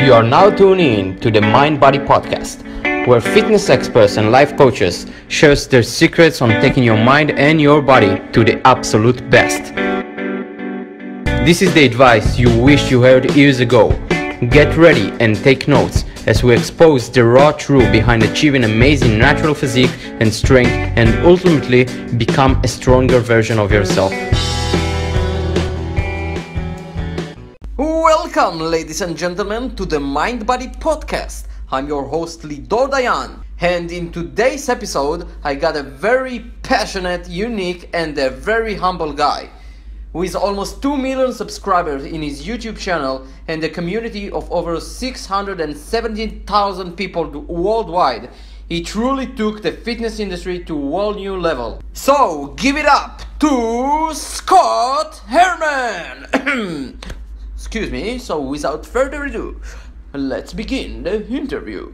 You are now tuning in to the Mind Body Podcast, where fitness experts and life coaches share their secrets on taking your mind and your body to the absolute best. This is the advice you wish you heard years ago. Get ready and take notes as we expose the raw truth behind achieving amazing natural physique and strength and ultimately become a stronger version of yourself. Welcome, ladies and gentlemen, to the Mind Body Podcast. I'm your host, Lidor Dayan, and in today's episode, I got a very passionate, unique, and a very humble guy with almost 2 million subscribers in his YouTube channel and a community of over 670,000 people worldwide. He truly took the fitness industry to a whole new level. So, give it up to Scott Herman! Excuse me, so without further ado, let's begin the interview.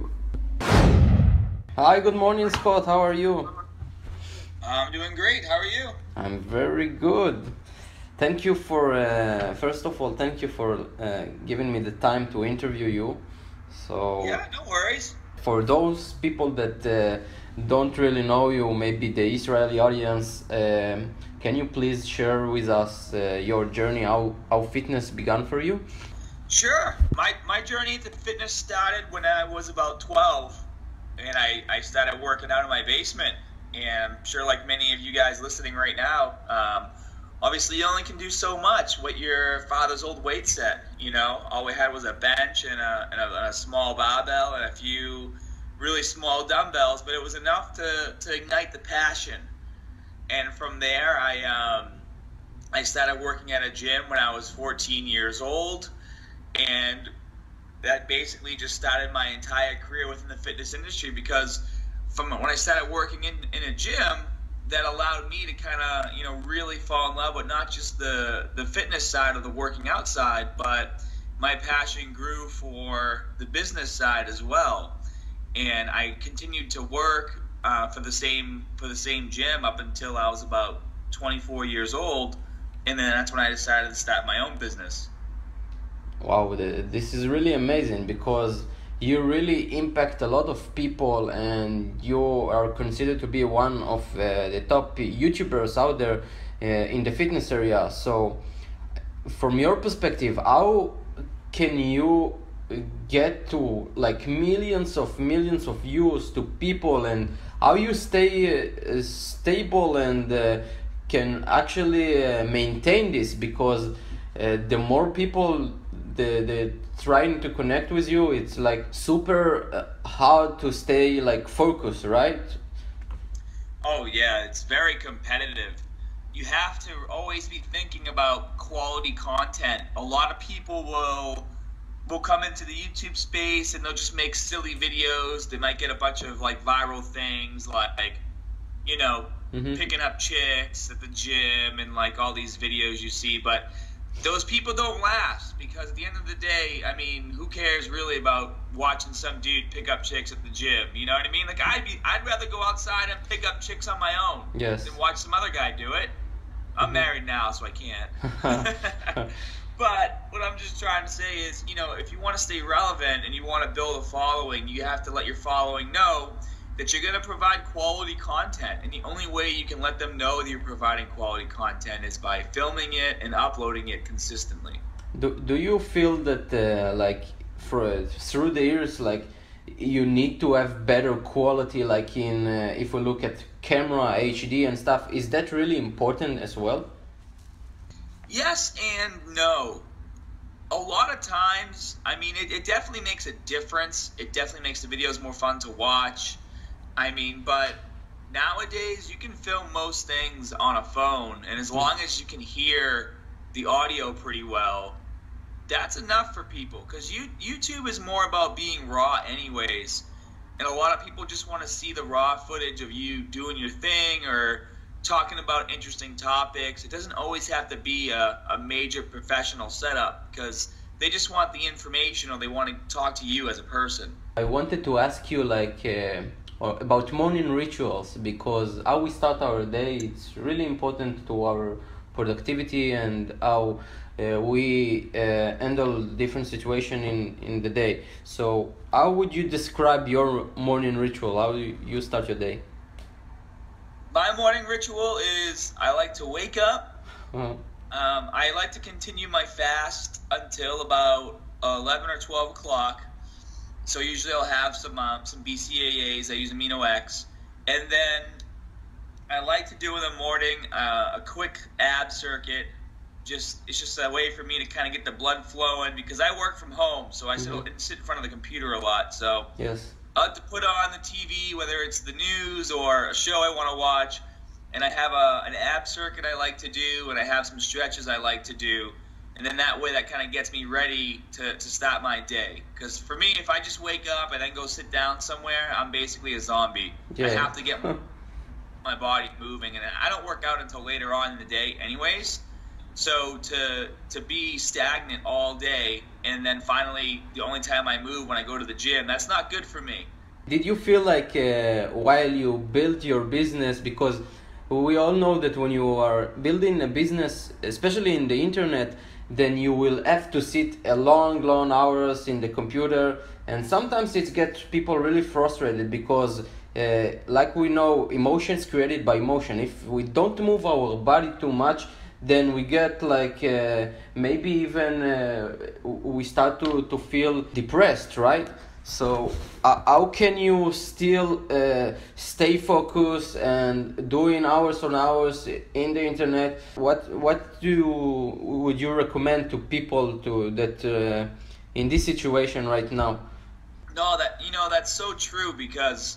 Hi, good morning, Scott, how are you? I'm doing great, how are you? I'm very good. Thank you for, first of all, thank you for giving me the time to interview you. So yeah, no worries. For those people that don't really know you, maybe the Israeli audience, can you please share with us your journey, how fitness began for you? Sure. My journey to fitness started when I was about 12, and I started working out in my basement. And I'm sure like many of you guys listening right now, obviously, you only can do so much what your father's old weight set, you know. All we had was a bench and a small barbell and a few really small dumbbells, but it was enough to ignite the passion. And from there, I started working at a gym when I was 14 years old, and that basically just started my entire career within the fitness industry, because from when I started working in a gym, that allowed me to kind of, you know, really fall in love with not just the fitness side of the working out side, but my passion grew for the business side as well. And I continued to work for the same gym up until I was about 24 years old, and then that's when I decided to start my own business. Wow, this is really amazing, because you really impact a lot of people, and you are considered to be one of the top YouTubers out there in the fitness area. So from your perspective, how can you get to like millions of views to people, and how you stay stable and can actually maintain this? Because the more people the trying to connect with you, it's like super hard to stay like focused, right? Oh yeah, it's very competitive. You have to always be thinking about quality content. A lot of people will come into the YouTube space and they'll just make silly videos. They might get a bunch of like viral things, like, you know, picking up chicks at the gym and like all these videos you see, but those people don't last, because at the end of the day, I mean, who cares really about watching some dude pick up chicks at the gym? You know what I mean? Like, I'd rather go outside and pick up chicks on my own than watch some other guy do it. I'm married now, so I can't. But what I'm just trying to say is, you know, if you want to stay relevant and you want to build a following, you have to let your following know that you're going to provide quality content. And the only way you can let them know that you're providing quality content is by filming it and uploading it consistently. Do you feel that like through the years, like you need to have better quality, like in if we look at camera, HD and stuff, is that really important as well? Yes and no. A lot of times, I mean, it definitely makes a difference. It definitely makes the videos more fun to watch. I mean, but nowadays you can film most things on a phone, and as long as you can hear the audio pretty well, that's enough for people, because YouTube is more about being raw anyways, and a lot of people just want to see the raw footage of you doing your thing or talking about interesting topics. It doesn't always have to be a major professional setup, because they just want the information, or they want to talk to you as a person. I wanted to ask you like about morning rituals, because how we start our day, it's really important to our productivity and how we handle different situation in the day. So how would you describe your morning ritual? How do you start your day? My morning ritual is I like to wake up. Uh-huh. I like to continue my fast until about 11 or 12 o'clock. So usually I'll have some BCAAs. I use Amino X. And then I like to do in the morning a quick ab circuit. It's just a way for me to kind of get the blood flowing, because I work from home, so I sit in front of the computer a lot. So yes, I have to put on the TV, whether it's the news or a show I want to watch, and I have an ab circuit I like to do, and I have some stretches I like to do, and then that way that kind of gets me ready to start my day. Because for me, if I just wake up and then go sit down somewhere, I'm basically a zombie. Yeah. I have to get my body moving, and I don't work out until later on in the day anyways. So to be stagnant all day, and then finally the only time I move when I go to the gym, that's not good for me. Did you feel like while you built your business, because we all know that when you are building a business, especially in the internet, then you will have to sit a long hours in the computer, and sometimes it gets people really frustrated because like we know, emotions created by emotion. If we don't move our body too much, then we get like maybe even we start to feel depressed, right? So how can you still stay focused and doing hours on hours in the internet? What would you recommend to people that in this situation right now? No, that's so true, because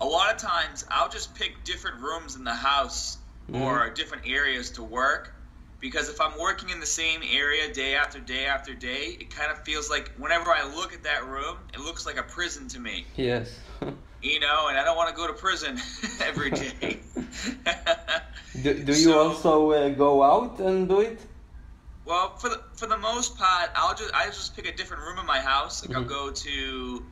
a lot of times I'll just pick different rooms in the house or different areas to work. Because if I'm working in the same area day after day after day, it kind of feels like whenever I look at that room, it looks like a prison to me. Yes. And I don't want to go to prison every day. Do you also go out and do it? Well, for the most part, I just pick a different room in my house. Like I'll go to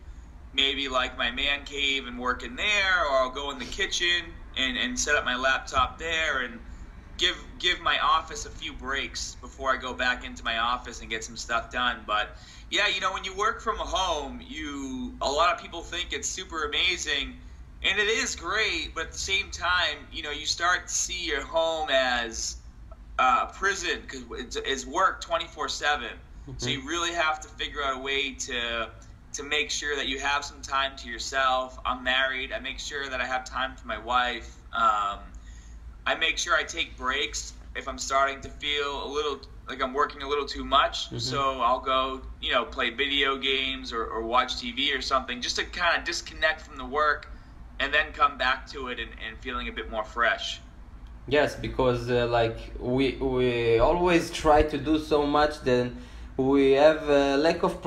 maybe like my man cave and work in there, or I'll go in the kitchen and set up my laptop there and give my office a few breaks before I go back into my office and get some stuff done. But yeah, when you work from home, a lot of people think it's super amazing, and it is great, but at the same time, you start to see your home as a prison, because it's work 24/7. So you really have to figure out a way to make sure that you have some time to yourself. I'm married. I make sure that I have time for my wife. I make sure I take breaks if I'm starting to feel a little like I'm working a little too much. So I'll go, play video games or watch TV or something, just to kind of disconnect from the work and then come back to it and feeling a bit more fresh. Yes, because like we always try to do so much, then we have a lack of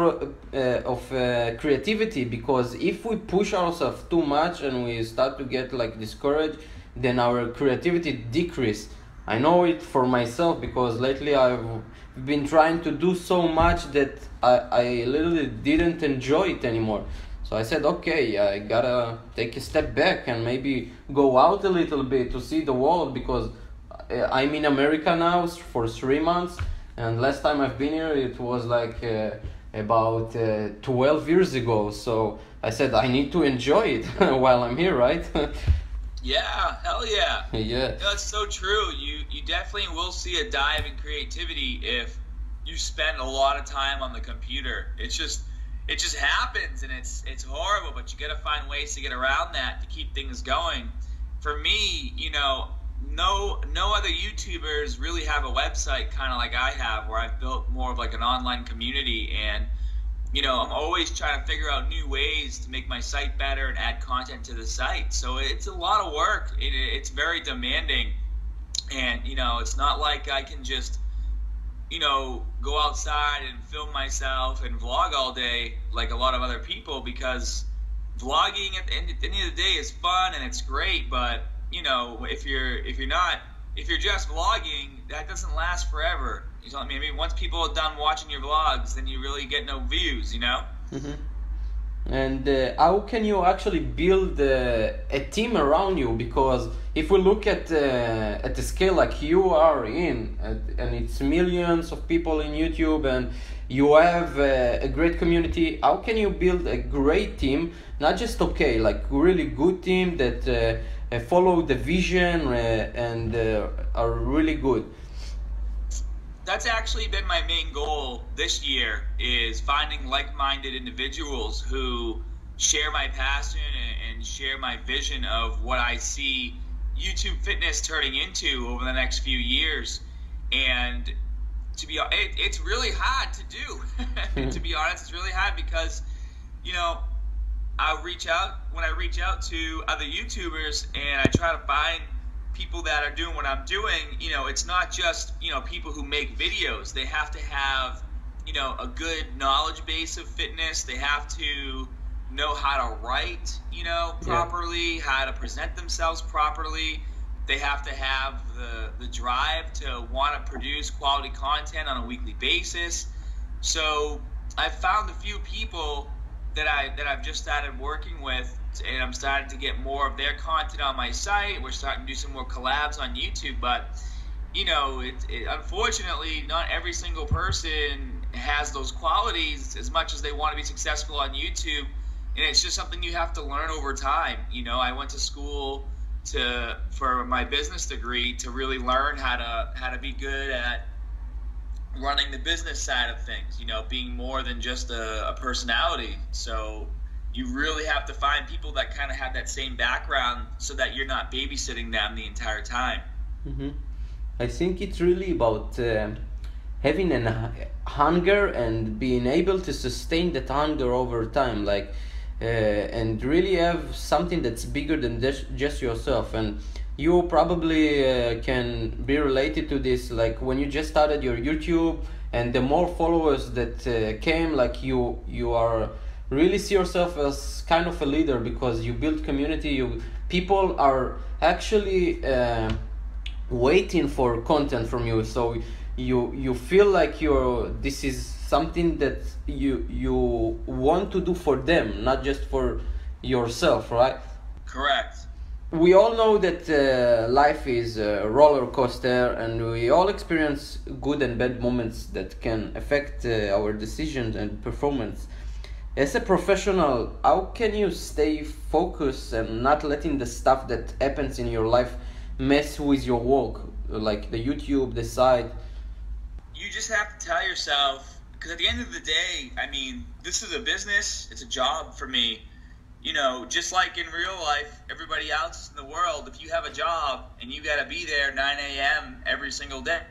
creativity, because if we push ourselves too much and we start to get like discouraged, then our creativity decrease. I know it for myself, because lately I've been trying to do so much that I literally didn't enjoy it anymore. So I said, okay, I gotta take a step back and maybe go out a little bit to see the world, because I'm in America now for 3 months, and last time I've been here it was like about 12 years ago. So I said, I need to enjoy it while I'm here, right? Yeah, hell yeah. Yeah. That's so true. You definitely will see a dive in creativity if you spend a lot of time on the computer. It just happens, and it's horrible, but you got to find ways to get around that to keep things going. For me, no other YouTubers really have a website kind of like I have, where I've built more of like an online community, and I'm always trying to figure out new ways to make my site better and add content to the site. So it's a lot of work. It's very demanding. And, it's not like I can just, go outside and film myself and vlog all day like a lot of other people, because vlogging at the end of the day is fun and it's great. But, if you're just vlogging, that doesn't last forever. You know what I mean? Once people are done watching your vlogs, then you really get no views, and how can you actually build a team around you? Because if we look at the scale like you are in, and it's millions of people in YouTube, and you have a great community, how can you build a great team? Not just okay, like really good team that follow the vision and are really good. That's actually been my main goal this year, is finding like-minded individuals who share my passion and share my vision of what I see YouTube fitness turning into over the next few years. And to be honest, it's really hard to do. To be honest, it's really hard because, you know, when I reach out to other YouTubers and I try to find people that are doing what I'm doing, you know, it's not just, you know, people who make videos. They have to have, you know, a good knowledge base of fitness. They have to know how to write, you know, properly, how to present themselves properly. They have to have the drive to want to produce quality content on a weekly basis. So I've found a few people that I've just started working with, and I'm starting to get more of their content on my site. We're starting to do some more collabs on YouTube, but you know, it unfortunately, not every single person has those qualities as much as they want to be successful on YouTube, and it's just something you have to learn over time. You know, I went to school for my business degree to really learn how to be good at running the business side of things, you know, being more than just a personality. So you really have to find people that kind of have that same background so that you're not babysitting them the entire time. Mm-hmm. I think it's really about having a hunger and being able to sustain that hunger over time, like and really have something that's bigger than just yourself. And you probably can be related to this, like when you just started your YouTube and the more followers that came, like you are really see yourself as kind of a leader, because you build community. People are actually waiting for content from you, so you feel like this is something that you want to do for them, not just for yourself, right? Correct. We all know that life is a roller coaster, and we all experience good and bad moments that can affect our decisions and performance. As a professional, how can you stay focused and not letting the stuff that happens in your life mess with your work, like the YouTube, the site? You just have to tell yourself, because at the end of the day, I mean, this is a business, it's a job for me. You know, just like in real life, everybody else in the world, if you have a job and you got to be there 9 a.m. every single day,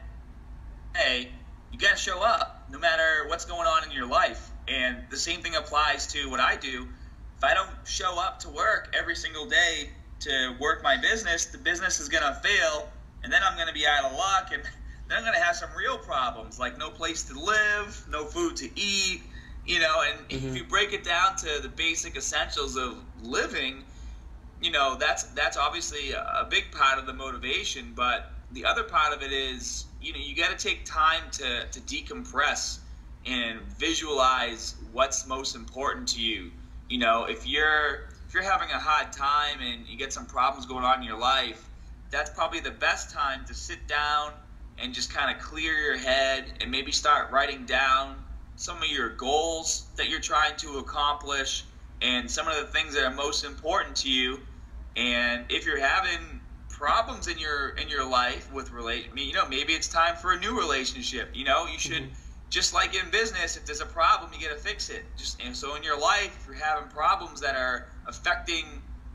hey, you got to show up no matter what's going on in your life. And the same thing applies to what I do. If I don't show up to work every single day to work my business, the business is going to fail, and then I'm going to be out of luck, and then I'm going to have some real problems, like no place to live, no food to eat. You know, and if you break it down to the basic essentials of living, you know, that's obviously a big part of the motivation. But the other part of it is, you know, you got to take time to decompress and visualize what's most important to you. You know, if you're having a hard time and you get some problems going on in your life, that's probably the best time to sit down and just kind of clear your head and maybe start writing down some of your goals that you're trying to accomplish and some of the things that are most important to you. And if you're having problems in your life with you know, maybe it's time for a new relationship. You know, you should, just like in business, if there's a problem, you gotta fix it. And so in your life, if you're having problems that are affecting,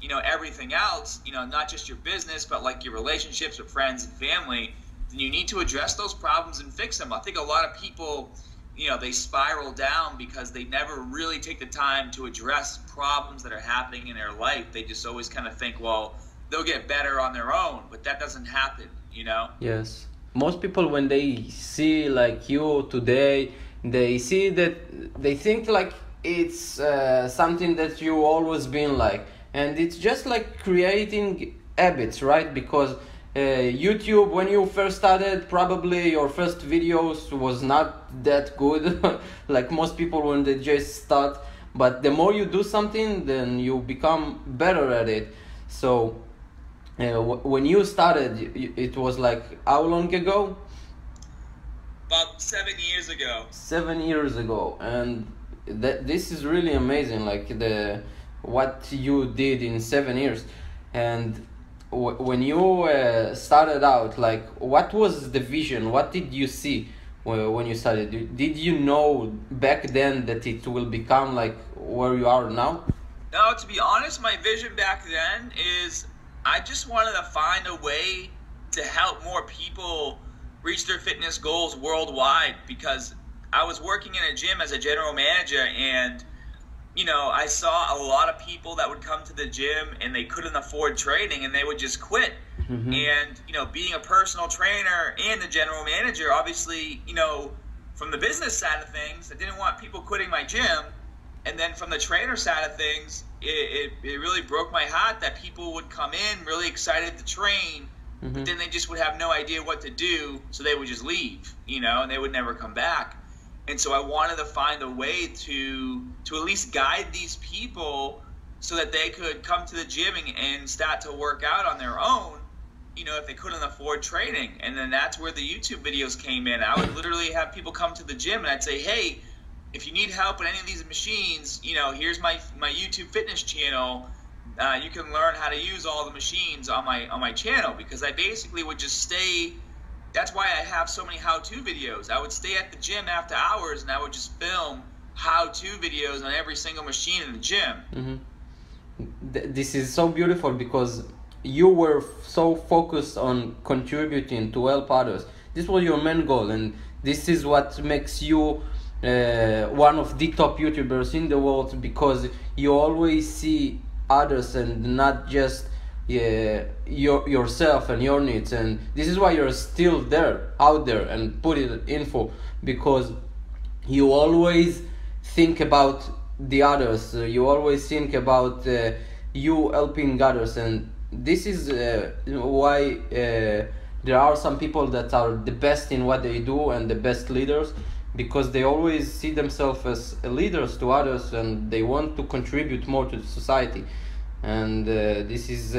you know, everything else, you know, not just your business, but like your relationships with friends and family, then you need to address those problems and fix them. I think a lot of people, you know, they spiral down because they never really take the time to address problems that are happening in their life. They just always kind of think, well, they'll get better on their own, but that doesn't happen, you know? Yes. Most people, when they see like you today, they see that they think like it's something that you always been like, and it's just like creating habits, right? Because YouTube, when you first started, probably your first videos was not that good like most people when they just start, But the more you do something, then you become better at it. So when you started, it was like how long ago? About 7 years ago. 7 years ago. And this is really amazing, like what you did in 7 years. And when you started out, like, what was the vision? What did you see when you started? Did you know back then that it will become like where you are now? No, to be honest, my vision back then is I just wanted to find a way to help more people reach their fitness goals worldwide, because I was working in a gym as a general manager, and you know, I saw a lot of people that would come to the gym and they couldn't afford training and they would just quit. Mm-hmm. And, you know, being a personal trainer and a general manager, obviously, you know, from the business side of things, I didn't want people quitting my gym. And then from the trainer side of things, it really broke my heart that people would come in really excited to train, mm-hmm. but then they just would have no idea what to do. So they would just leave, you know, and they would never come back. And so I wanted to find a way to at least guide these people so that they could come to the gym and start to work out on their own, you know, if they couldn't afford training. And then that's where the YouTube videos came in. I would literally have people come to the gym and I'd say, hey, if you need help with any of these machines, you know, here's my YouTube fitness channel. You can learn how to use all the machines on my channel, because I basically would just stay. That's why I have so many how-to videos. I would stay at the gym after hours and I would just film how-to videos on every single machine in the gym. Mm-hmm. This is so beautiful, because you were so focused on contributing to help others. This was your main goal, and this is what makes you one of the top YouTubers in the world, because you always see others and not just yourself and your needs. And this is why you're still out there and put it in for, because you always think about the others, you always think about you helping others. And this is why there are some people that are the best in what they do and the best leaders, because they always see themselves as leaders to others and they want to contribute more to society. And this is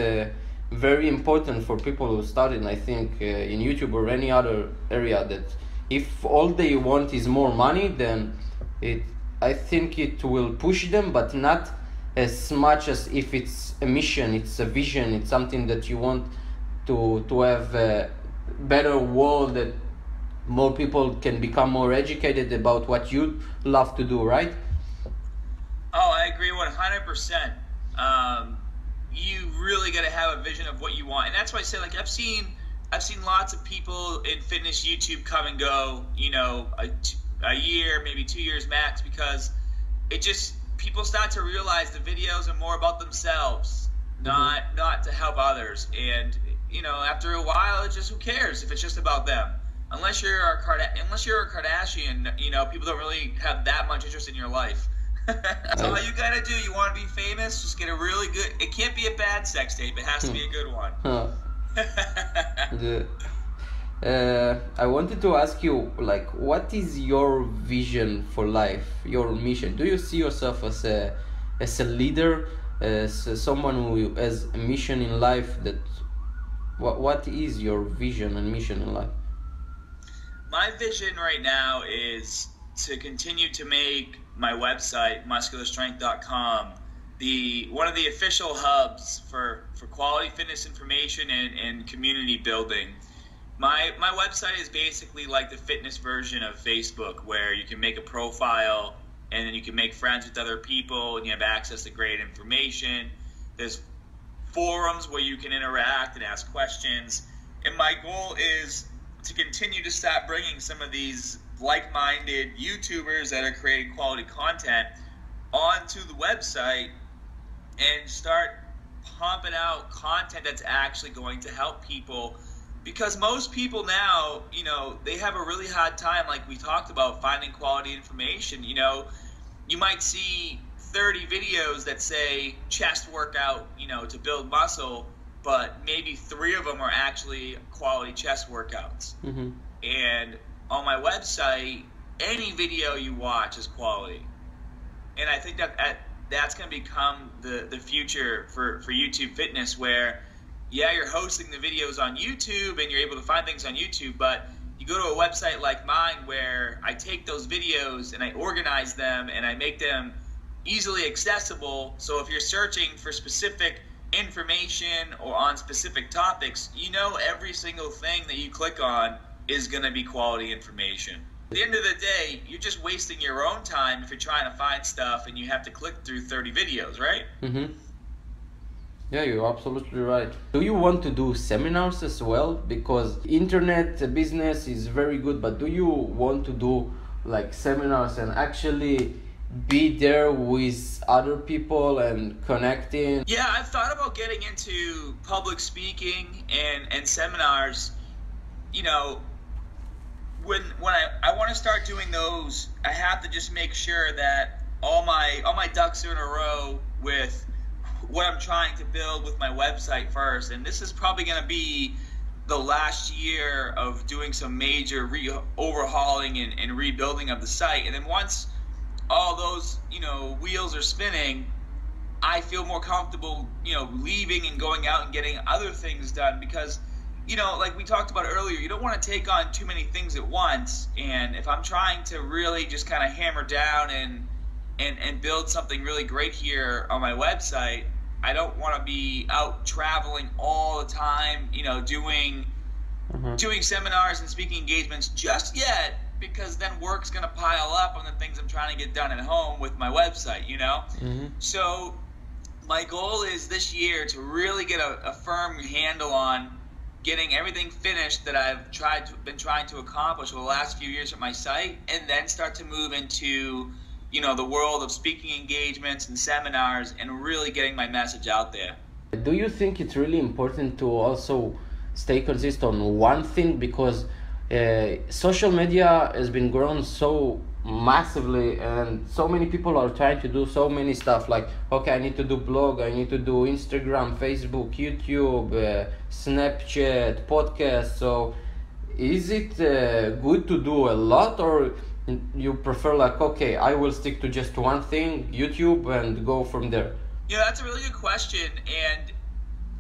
very important for people who started, I think, in YouTube or any other area, that if all they want is more money, then I think it will push them, but not as much as if it's a mission, it's a vision, it's something that you want to have a better world, that more people can become more educated about what you love to do, right? Oh, I agree 100%. You really got to have a vision of what you want, and that's why I say, like, I've seen lots of people in fitness YouTube come and go, you know, a year, maybe 2 years max, because it just, people start to realize the videos are more about themselves, not to help others. And you know, after a while, it's just, who cares if it's just about them? Unless you're a Kardashian, you know, people don't really have that much interest in your life. So all you gotta do, you want to be famous, just get a really good, it can't be a bad sex tape, it has to be a good one. I wanted to ask you, like, what is your vision for life, your mission? Do you see yourself as a leader, as someone who has a mission in life? That what is your vision and mission in life? My vision right now is to continue to make my website, muscularstrength.com, one of the official hubs for quality fitness information and community building. My website is basically like the fitness version of Facebook, where you can make a profile and then you can make friends with other people and you have access to great information. There's forums where you can interact and ask questions. And my goal is to continue to start bringing some of these like-minded YouTubers that are creating quality content onto the website and start pumping out content that's actually going to help people, because most people now, you know, they have a really hard time, like we talked about, finding quality information. You know, you might see 30 videos that say chest workout, you know, to build muscle, but maybe 3 of them are actually quality chest workouts. Mm-hmm. And on my website, any video you watch is quality. And I think that that's going to become the future for YouTube fitness, where, yeah, you're hosting the videos on YouTube and you're able to find things on YouTube, but you go to a website like mine where I take those videos and I organize them and I make them easily accessible. So if you're searching for specific information or on specific topics, you know every single thing that you click on is going to be quality information. At the end of the day, you're just wasting your own time if you're trying to find stuff and you have to click through 30 videos, right? Mm-hmm. Yeah, you're absolutely right. Do you want to do seminars as well? Because internet business is very good, but do you want to do like seminars and actually be there with other people and connecting? Yeah, I've thought about getting into public speaking and seminars. You know, when I want to start doing those, I have to just make sure that all my ducks are in a row with what I'm trying to build with my website first. And this is probably going to be the last year of doing some major overhauling and rebuilding of the site. And then once all those, you know, wheels are spinning, I feel more comfortable, you know, leaving and going out and getting other things done, because, you know, like we talked about earlier, you don't want to take on too many things at once. And if I'm trying to really just kind of hammer down and build something really great here on my website, I don't want to be out traveling all the time, you know, doing seminars and speaking engagements just yet, because then work's going to pile up on the things I'm trying to get done at home with my website, you know? Mm-hmm. So my goal is this year to really get a firm handle on getting everything finished that I've been trying to accomplish over the last few years at my site, and then start to move into, you know, the world of speaking engagements and seminars and really getting my message out there. Do you think it's really important to also stay consistent on one thing? Because social media has been grown so massively and so many people are trying to do so many stuff, like, okay, I need to do blog, I need to do Instagram, Facebook, YouTube, Snapchat, podcast. So is it good to do a lot, or you prefer like, okay, I will stick to just one thing, YouTube, and go from there? Yeah, that's a really good question. And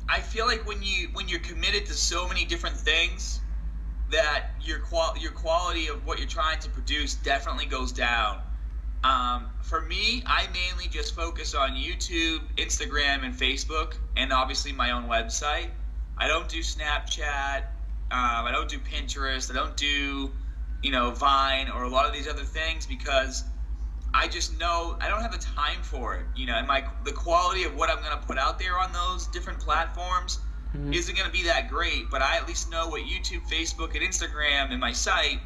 I feel like when you're committed to so many different things, that your quality of what you're trying to produce definitely goes down. For me, I mainly just focus on YouTube, Instagram, and Facebook, and obviously my own website. I don't do Snapchat, I don't do Pinterest, I don't do, you know, Vine or a lot of these other things, because I just know I don't have the time for it. You know, and the quality of what I'm going to put out there on those different platforms isn't going to be that great, but I at least know what YouTube, Facebook, and Instagram and my site,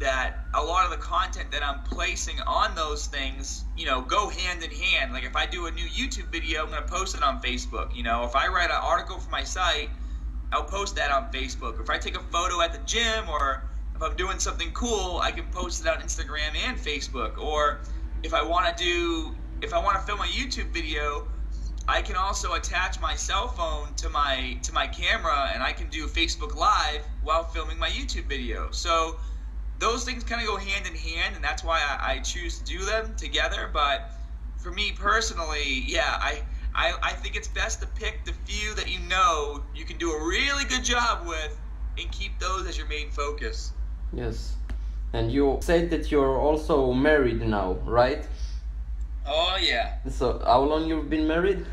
that a lot of the content that I'm placing on those things, you know, go hand in hand. Like if I do a new YouTube video, I'm going to post it on Facebook. You know, if I write an article for my site, I'll post that on Facebook. If I take a photo at the gym, or if I'm doing something cool, I can post it on Instagram and Facebook. Or if I want to film a YouTube video, I can also attach my cell phone to my camera, and I can do Facebook Live while filming my YouTube video. So those things kind of go hand in hand, and that's why I choose to do them together. But for me personally, yeah, I think it's best to pick the few that you know you can do a really good job with and keep those as your main focus. Yes. And you said that you're also married now, right? Oh yeah. So how long you've been married?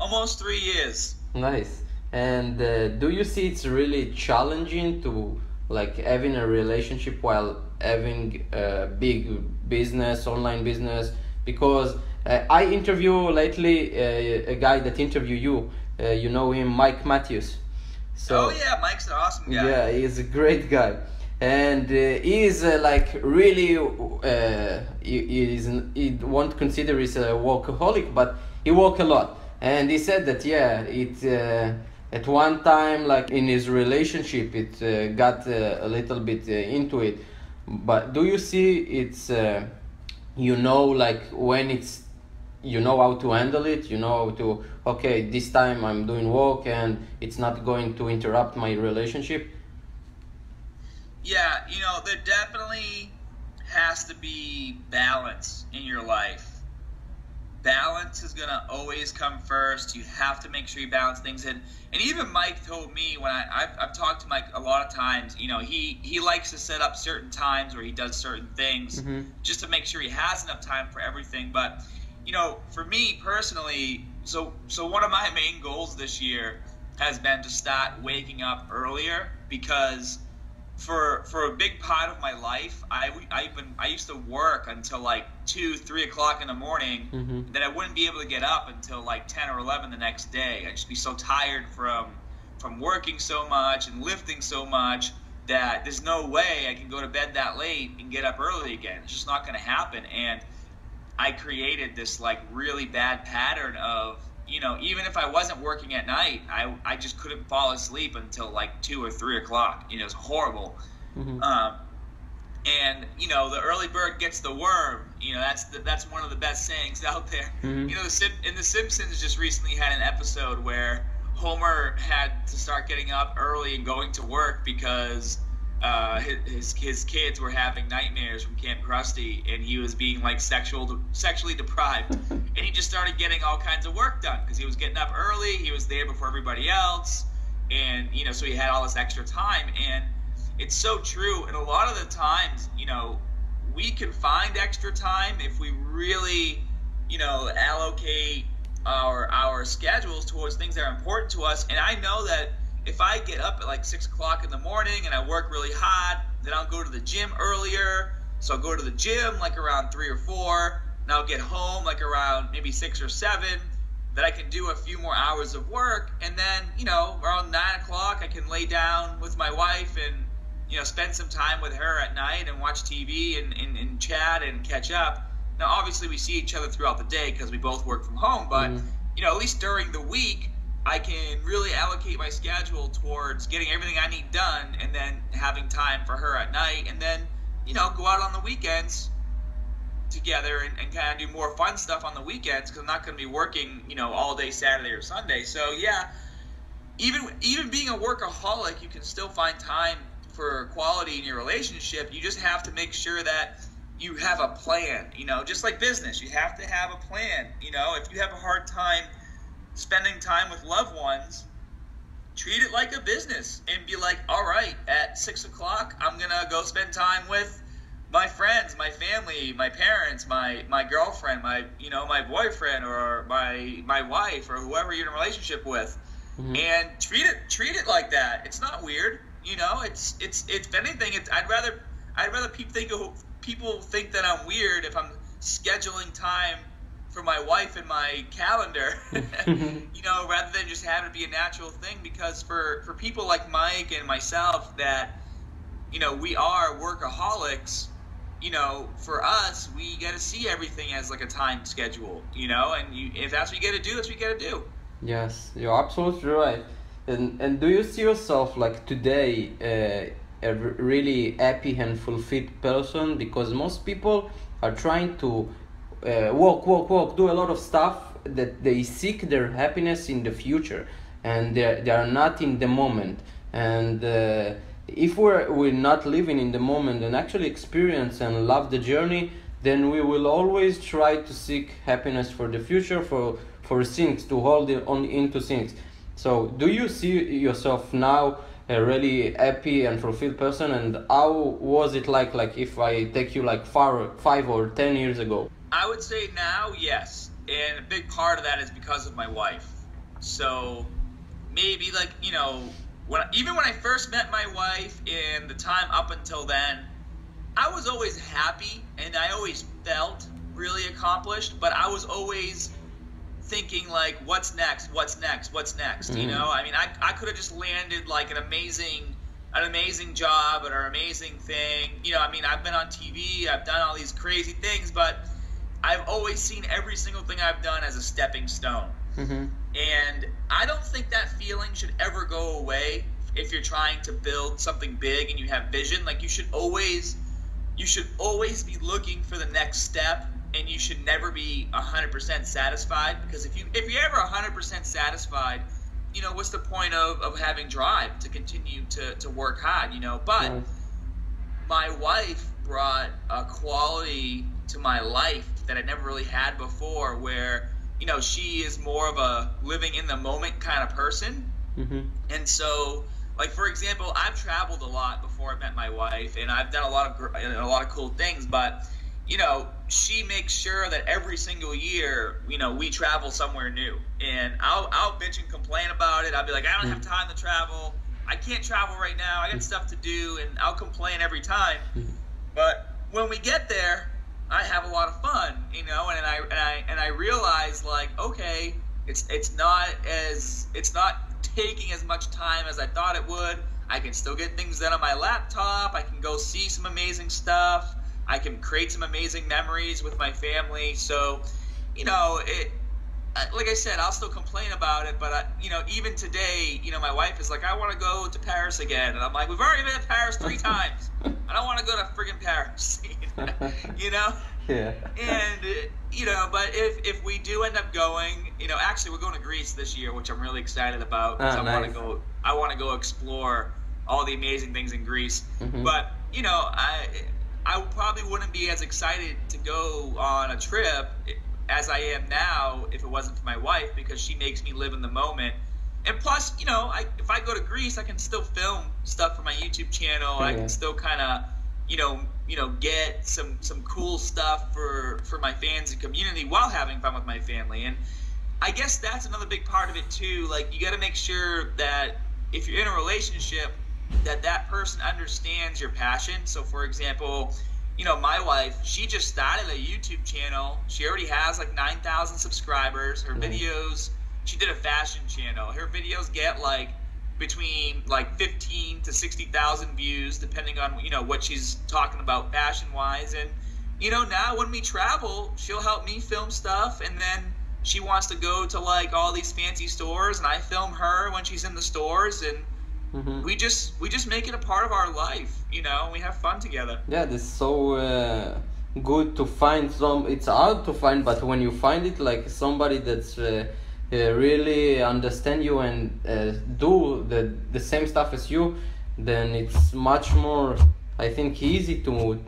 Almost 3 years. Nice. And do you see it's really challenging to like having a relationship while having a big business, online business? Because I interview lately a guy that interview you. You know him, Mike Matthews. So, oh yeah, Mike's an awesome guy. Yeah, he's a great guy. And he is like really, he won't consider he's a workaholic, but he work a lot. And he said that, yeah, it at one time, like in his relationship, it got a little bit into it. But do you see it's, you know, like when it's, you know how to handle it, you know how to, okay, this time I'm doing work and it's not going to interrupt my relationship? Yeah, you know, there definitely has to be balance in your life. Balance is going to always come first. You have to make sure you balance things in. And even Mike told me when I've talked to Mike a lot of times, you know, he likes to set up certain times where he does certain things just to make sure he has enough time for everything. But, you know, for me personally, so one of my main goals this year has been to start waking up earlier, because for a big part of my life, I used to work until like 2-3 o'clock in the morning, that I wouldn't be able to get up until like 10 or 11 the next day. I'd just be so tired from working so much and lifting so much that there's no way I can go to bed that late and get up early again. It's just not going to happen. And I created this like really bad pattern of, you know, even if I wasn't working at night, I just couldn't fall asleep until like 2 or 3 o'clock. You know, it's horrible. And, you know, the early bird gets the worm. You know, that's one of the best sayings out there. You know, The Simpsons just recently had an episode where Homer had to start getting up early and going to work because his kids were having nightmares from Camp Krusty, and he was being like sexually deprived, and he just started getting all kinds of work done because he was getting up early, he was there before everybody else, and, you know, so he had all this extra time. And it's so true. And a lot of the times, you know, we can find extra time if we really, you know, allocate our schedules towards things that are important to us. And I know that if I get up at like 6 o'clock in the morning and I work really hard, then I'll go to the gym earlier. So I'll go to the gym like around 3 or 4, and I'll get home like around maybe 6 or 7, that I can do a few more hours of work. And then, you know, around 9 o'clock I can lay down with my wife and, you know, spend some time with her at night and watch TV and chat and catch up. Now, obviously we see each other throughout the day because we both work from home, but, you know, at least during the week, I can really allocate my schedule towards getting everything I need done and then having time for her at night, and then, you know, go out on the weekends together and kind of do more fun stuff on the weekends because I'm not going to be working, you know, all day Saturday or Sunday. So, yeah, even being a workaholic, you can still find time for quality in your relationship. You just have to make sure that you have a plan, you know, just like business. You have to have a plan. You know, if you have a hard time spending time with loved ones, treat it like a business and be like, all right, at 6 o'clock, I'm going to go spend time with my friends, my family, my parents, my girlfriend, my boyfriend, or my wife, or whoever you're in a relationship with, and treat it like that. It's not weird. You know, it's if anything, I'd rather people think that I'm weird if I'm scheduling time for my wife in my calendar, you know, rather than just have it be a natural thing. Because for people like Mike and myself that, you know, we are workaholics, you know, for us, we got to see everything as like a time schedule, you know, and if that's what you got to do, that's what you got to do. Yes, you're absolutely right. And do you see yourself like today a really happy and fulfilled person? Because most people are trying to work, do a lot of stuff that they seek their happiness in the future, and they are not in the moment. And if we're not living in the moment and actually experience and love the journey, then we will always try to seek happiness for the future, for things, to hold on into things. So do you see yourself now a really happy and fulfilled person? And how was it like if I take you like 5 or 10 years ago? I would say now, yes. And a big part of that is because of my wife. So maybe like, you know, even when I first met my wife and the time up until then, I was always happy and I always felt really accomplished, but I was always thinking like, what's next? You know, I mean, I could have just landed like an amazing job or an amazing thing. You know, I mean, I've been on TV, I've done all these crazy things, but I've always seen every single thing I've done as a stepping stone. And I don't think that feeling should ever go away if you're trying to build something big and you have vision. Like, you should always be looking for the next step, and you should never be 100% satisfied, because if you're ever 100% satisfied, you know, what's the point of having drive to continue to work hard, you know? But my wife brought a quality to my life that I never really had before, where, you know, she is more of a living in the moment kind of person. Mm-hmm. And so, like, for example, I've traveled a lot before I met my wife, and I've done a lot of cool things, but, you know, she makes sure that every single year, you know, we travel somewhere new. And I'll bitch and complain about it. I'll be like, I don't have time to travel. I can't travel right now. I got stuff to do, and I'll complain every time. But when we get there, I have a lot of fun, you know, and I realize, like, okay, it's not taking as much time as I thought it would. I can still get things done on my laptop. I can go see some amazing stuff. I can create some amazing memories with my family. So, you know, it, like I said, I'll still complain about it, but, you know, even today, you know, my wife is like, I want to go to Paris again. And I'm like, we've already been to Paris 3 times. I don't want to go to friggin' Paris, you know? Yeah. And, you know, but if we do end up going, you know, actually we're going to Greece this year, which I'm really excited about. Because I want to go explore all the amazing things in Greece. Mm-hmm. But, you know, I probably wouldn't be as excited to go on a trip as I am now if it wasn't for my wife, because she makes me live in the moment. And plus, you know, if I go to Greece, I can still film stuff for my YouTube channel. Yeah. I can still kind of, you know, get some cool stuff for my fans and community while having fun with my family. And I guess that's another big part of it too. Like, you got to make sure that if you're in a relationship, that person understands your passion. So, for example, you know, my wife, she just started a YouTube channel. She already has like 9,000 subscribers. Her videos, she did a fashion channel. Her videos get like between like 15 to 60,000 views, depending on, you know, what she's talking about fashion-wise. And, you know, now when we travel, she'll help me film stuff, and then she wants to go to like all these fancy stores, and I film her when she's in the stores, and mm-hmm. We just make it a part of our life, you know, and we have fun together. Yeah, that's so good to find some. It's hard to find, but when you find it, like somebody that's really understand you and do the same stuff as you, then it's much more, I think, easy to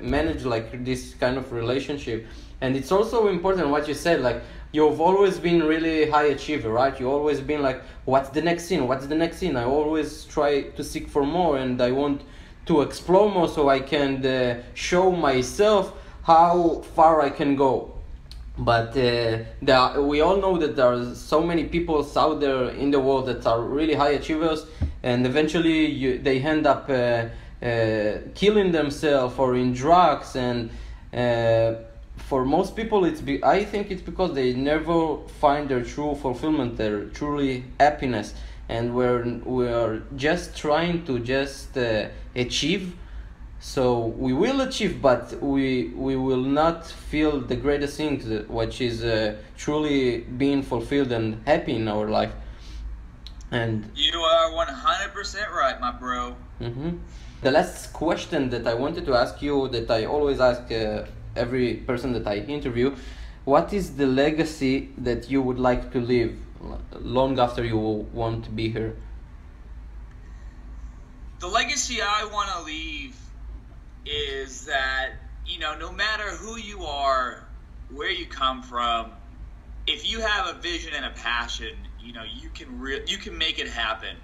manage like this kind of relationship. And it's also important what you said, like, you've always been really high achiever, right? You've always been like, what's the next thing? What's the next thing? I always try to seek for more, and I want to explore more so I can show myself how far I can go. But we all know that there are so many people out there in the world that are really high achievers, and eventually they end up killing themselves or in drugs. And for most people, I think it's because they never find their true fulfillment, their truly happiness. And we are just trying to just achieve, so we will achieve, but we will not feel the greatest thing, which is truly being fulfilled and happy in our life. And you are 100% right, my bro. Mm-hmm. The last question that I wanted to ask you, that I always ask every person that I interview, what is the legacy that you would like to leave long after you won't be here? The legacy I want to leave is that, you know, no matter who you are, where you come from, if you have a vision and a passion, you know, you can make it happen.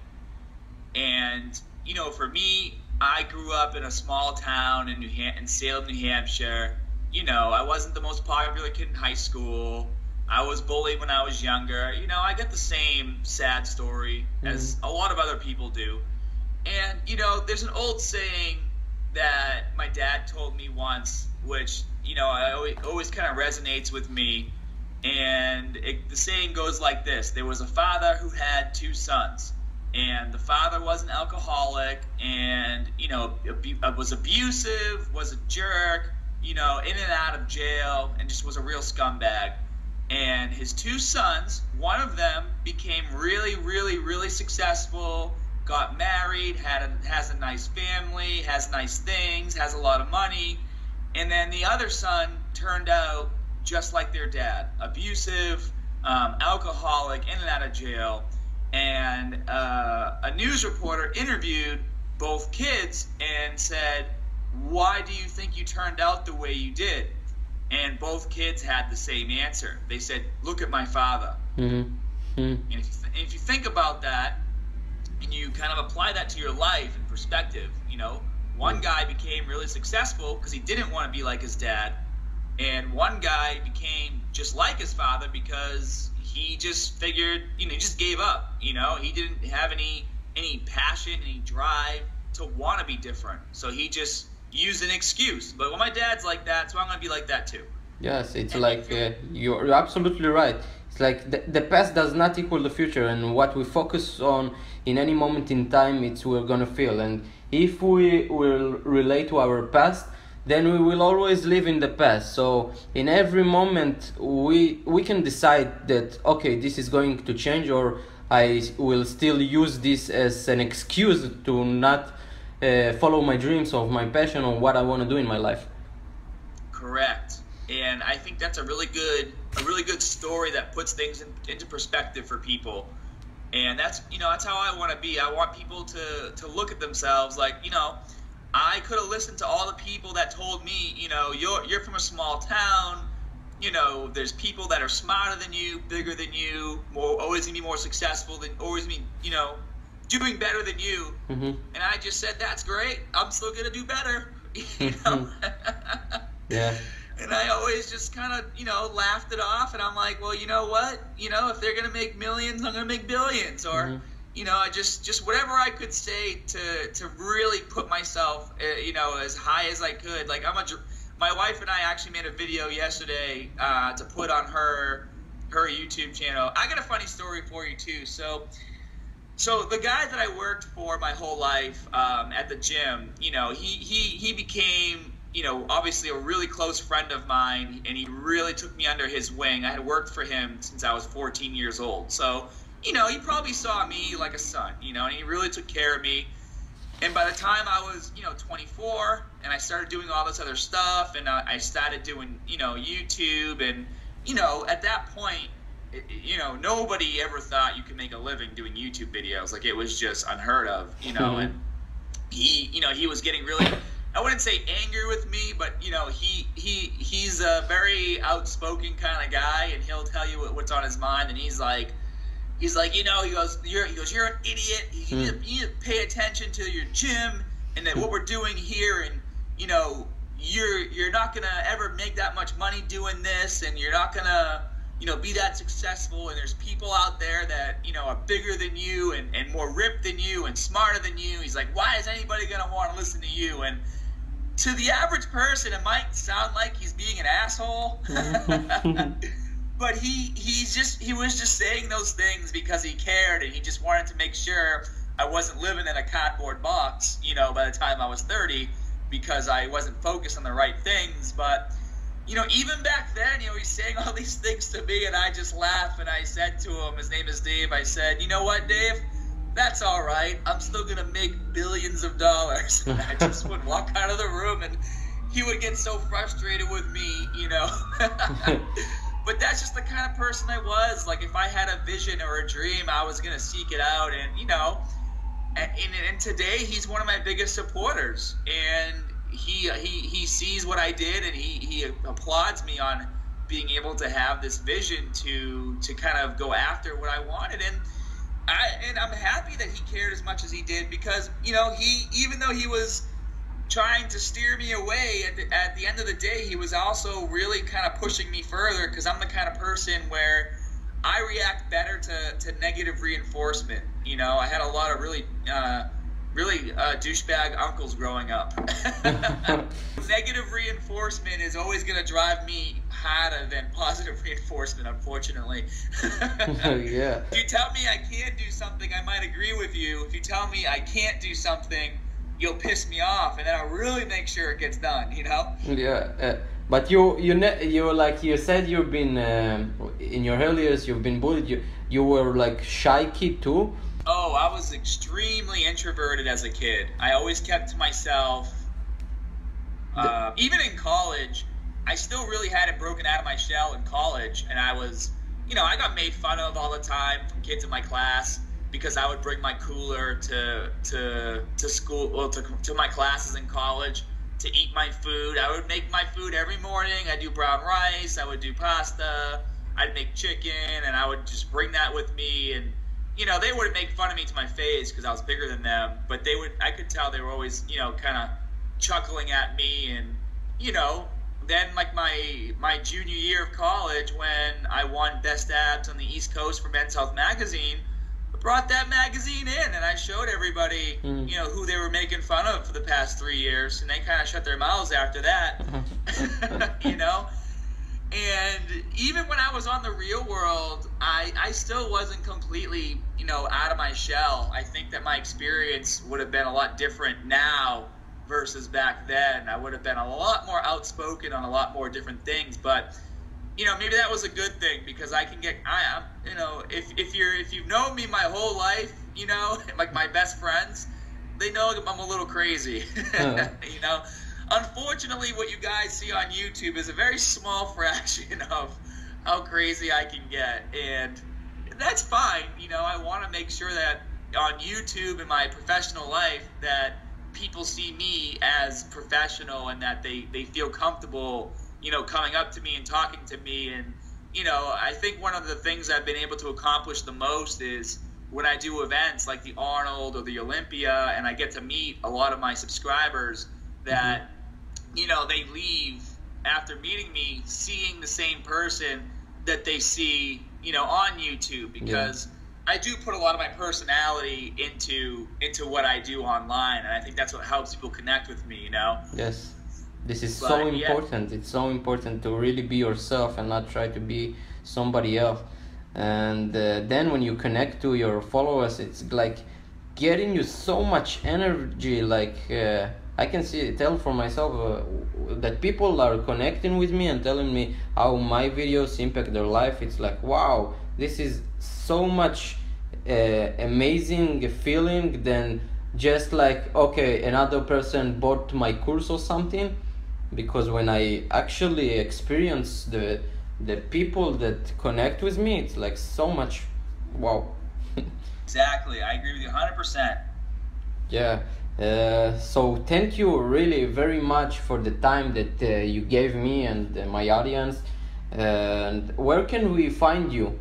And, you know, for me, I grew up in a small town in Salem, New Hampshire. You know, I wasn't the most popular kid in high school. I was bullied when I was younger. You know, I got the same sad story as a lot of other people do. And, you know, there's an old saying that my dad told me once, which, you know, always kind of resonates with me. And the saying goes like this. There was a father who had 2 sons. And the father was an alcoholic and, you know, was abusive, was a jerk, you know, in and out of jail, and just was a real scumbag. And his 2 sons, one of them became really, really, really successful, got married, has a nice family, has nice things, has a lot of money. And then the other son turned out just like their dad, abusive, alcoholic, in and out of jail. And a news reporter interviewed both kids and said, why do you think you turned out the way you did? And both kids had the same answer. They said, look at my father. Mm-hmm. And if you think about that, and you kind of apply that to your life and perspective, you know, one guy became really successful because he didn't want to be like his dad, and one guy became just like his father because he just figured, you know, he just gave up. You know, he didn't have any passion, any drive to want to be different, so he just used an excuse. But well, my dad's like that, so I'm gonna be like that too. Yes, it's like you're absolutely right. It's like the past does not equal the future, and what we focus on in any moment in time, it's we're gonna feel. And if we will relate to our past, then we will always live in the past. So in every moment we can decide that, okay, this is going to change, or I will still use this as an excuse to not follow my dreams or my passion or what I want to do in my life. Correct. And I think that's a really good story that puts things into perspective for people. And that's, you know, that's how I want to be. I want people to look at themselves like, you know, I could have listened to all the people that told me, you know, you're from a small town. You know, there's people that are smarter than you, bigger than you, always gonna be more successful than, always be, you know, doing better than you. Mm-hmm. And I just said, that's great. I'm still gonna do better. You know? Yeah. And I always just kind of, you know, laughed it off. And I'm like, well, you know what? You know, if they're gonna make millions, I'm gonna make billions. Or, mm-hmm. you know, I just whatever I could say to really put myself, you know, as high as I could. Like my wife and I actually made a video yesterday to put on her YouTube channel. I got a funny story for you too. So the guy that I worked for my whole life at the gym, you know, he became, you know, obviously a really close friend of mine, and he really took me under his wing. I had worked for him since I was 14 years old, so you know, he probably saw me like a son, you know, and he really took care of me. And by the time I was, you know, 24, and I started doing all this other stuff, and I started doing, you know, YouTube, and, you know, at that point, you know, nobody ever thought you could make a living doing YouTube videos. Like, it was just unheard of, you know, and he, you know, he was getting really, I wouldn't say angry with me, but, you know, he's a very outspoken kind of guy, and he'll tell you what's on his mind, and he's like, you know, he goes, you're an idiot. You need to pay attention to your gym and that what we're doing here, and you know, you're not gonna ever make that much money doing this, and you're not gonna, you know, be that successful. And there's people out there that, you know, are bigger than you and more ripped than you and smarter than you. He's like, why is anybody gonna want to listen to you? And to the average person, it might sound like he's being an asshole. But he was just saying those things because he cared, and he just wanted to make sure I wasn't living in a cardboard box, you know, by the time I was 30, because I wasn't focused on the right things. But, you know, even back then, you know, he's saying all these things to me, and I just laugh, and I said to him, his name is Dave, I said, you know what, Dave, that's all right. I'm still going to make billions of dollars. And I just would walk out of the room, and he would get so frustrated with me, you know. But that's just the kind of person I was. Like, if I had a vision or a dream, I was gonna seek it out. And you know, and today he's one of my biggest supporters, and he sees what I did, and he applauds me on being able to have this vision to kind of go after what I wanted. And I'm happy that he cared as much as he did, because you know, even though he was trying to steer me away, at the end of the day, he was also really kind of pushing me further, because I'm the kind of person where I react better to negative reinforcement. You know, I had a lot of really douchebag uncles growing up. Negative reinforcement is always going to drive me harder than positive reinforcement, unfortunately. Yeah. If you tell me I can't do something, I might agree with you. If you tell me I can't do something, you'll piss me off, and then I'll really make sure it gets done, you know? Yeah, but you like you said, you've been, in your early years, you've been bullied. You were like shy kid too? Oh, I was extremely introverted as a kid. I always kept to myself. Even in college, I still really had it broken out of my shell in college, and I was, you know, I got made fun of all the time from kids in my class, because I would bring my cooler to school, well, to my classes in college, to eat my food. I would make my food every morning. I'd do brown rice. I would do pasta. I'd make chicken, and I would just bring that with me. And, you know, they wouldn't make fun of me to my face because I was bigger than them. But they would, I could tell they were always, you know, kind of chuckling at me. And, you know, then like my junior year of college, when I won Best Abs on the East Coast for Men's Health magazine, I brought that magazine in and I showed everybody, you know, who they were making fun of for the past 3 years. And they kind of shut their mouths after that, you know. And even when I was on The Real World, I still wasn't completely, you know, out of my shell. I think that my experience would have been a lot different now versus back then. I would have been a lot more outspoken on a lot more different things. But, you know, maybe that was a good thing because I can get, you know, if you've known me my whole life, you know, like my best friends, they know that I'm a little crazy, you know. Unfortunately, what you guys see on YouTube is a very small fraction of how crazy I can get, and that's fine. You know, I want to make sure that on YouTube and my professional life that people see me as professional and that they feel comfortable, you know, coming up to me and talking to me. And, you know, I think one of the things I've been able to accomplish the most is when I do events like the Arnold or the Olympia and I get to meet a lot of my subscribers that, you know, they leave after meeting me seeing the same person that they see, you know, on YouTube, because I do put a lot of my personality into what I do online, and I think that's what helps people connect with me, you know. Yes, this is so important. It's so important to really be yourself and not try to be somebody else. And then when you connect to your followers, it's like getting you so much energy. Like I can tell for myself that people are connecting with me and telling me how my videos impact their life. It's like, wow, this is so much amazing feeling than just like, okay, another person bought my course or something. Because when I actually experience the people that connect with me, it's like so much, wow. Exactly, I agree with you 100%. Yeah. So thank you really very much for the time that you gave me and my audience. And where can we find you?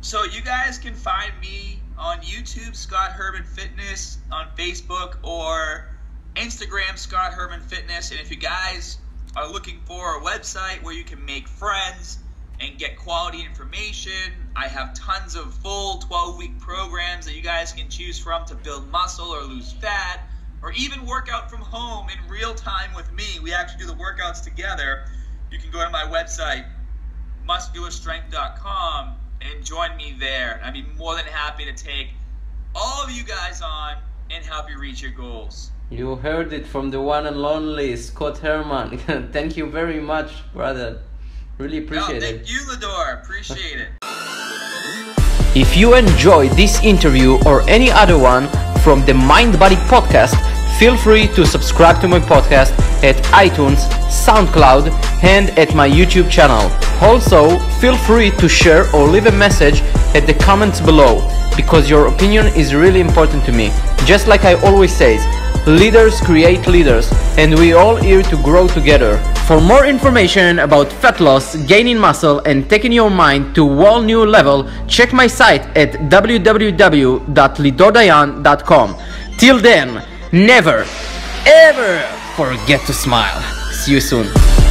So you guys can find me on YouTube, Scott Herman Fitness, on Facebook or Instagram, Scott Herman Fitness. And if you guys are looking for a website where you can make friends and get quality information, I have tons of full 12-week programs that you guys can choose from to build muscle or lose fat, or even work out from home in real time with me. We actually do the workouts together. You can go to my website, muscularstrength.com, and join me there. I'd be more than happy to take all of you guys on and help you reach your goals. You heard it from the one and only Scott Herman. Thank you very much, brother. Really appreciate it. Thank you, Lidor. Appreciate it. If you enjoyed this interview or any other one from the Mind Body Podcast, feel free to subscribe to my podcast at iTunes, SoundCloud, and at my YouTube channel. Also, feel free to share or leave a message at the comments below, because your opinion is really important to me. Just like I always say, leaders create leaders, and we're all here to grow together. For more information about fat loss, gaining muscle, and taking your mind to a whole new level, check my site at www.lidordayan.com. Till then, never, ever forget to smile. See you soon.